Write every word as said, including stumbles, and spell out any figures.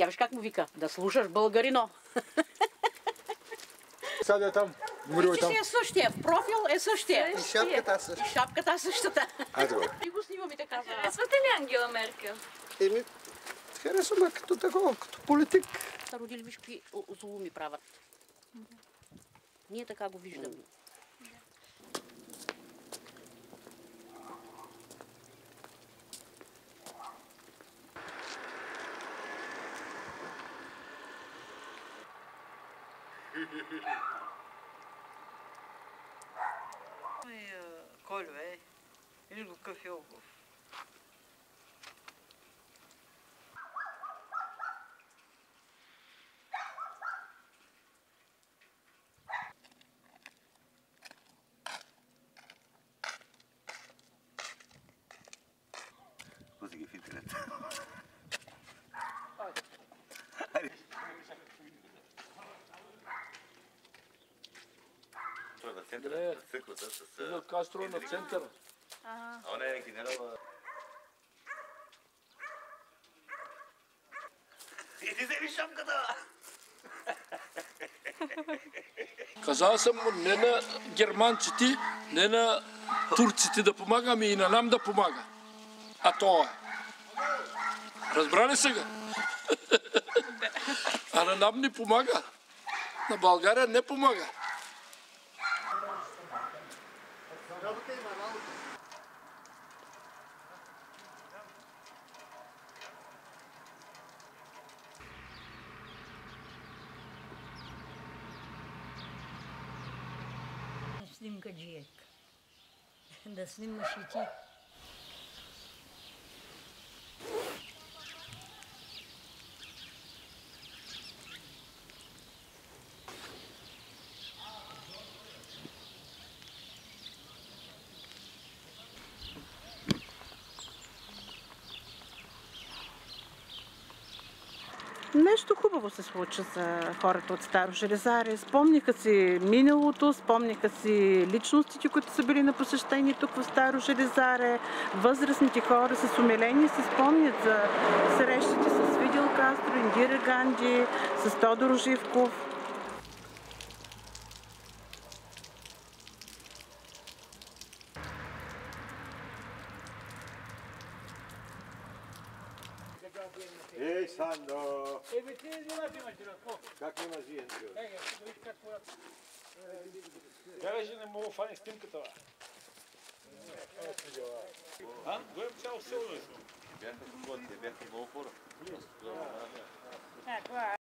Тя виж как му вика, да слушаш българино. Сега там, мрива там. Вижте е същия, профил е същия. И шапката същата. И шапката същата. А, добре. И го снимаме така. Харесвате ли Ангела Меркел? Еми, харесваме като такова, като политик. Родили виж какви злоуми правят. Ние така го виждаме. Колю е, или до Кафелгов. Пусти ги в интернет. Центъра, църквата с... Фидел Кастро на центъра. А он е генерал... Иди вземи шапката! Казал съм му не на германците, не на турците да помагаме и на нам да помага. А то е. Разбрали сега? А на нам не помага. На България не помага. Снимка джек. Да снимаш и ти. Нещо хубаво се случи за хората от Старо Железаре. Спомниха си миналото, спомниха си личностите, които са били на посещение тук в Старо Железаре. Възрастните хора с умиление се спомнят за срещите с Фидел Кастро, Индира Ганди, с Тодор Живков. Ей, Сандо! Еми, ти не знам, имаш директор. Как имаш директор? Ей, да види как порад. Гаражи не мога фани снимката, ба. А? Гоем цяло село, не съм. Бяха много хора.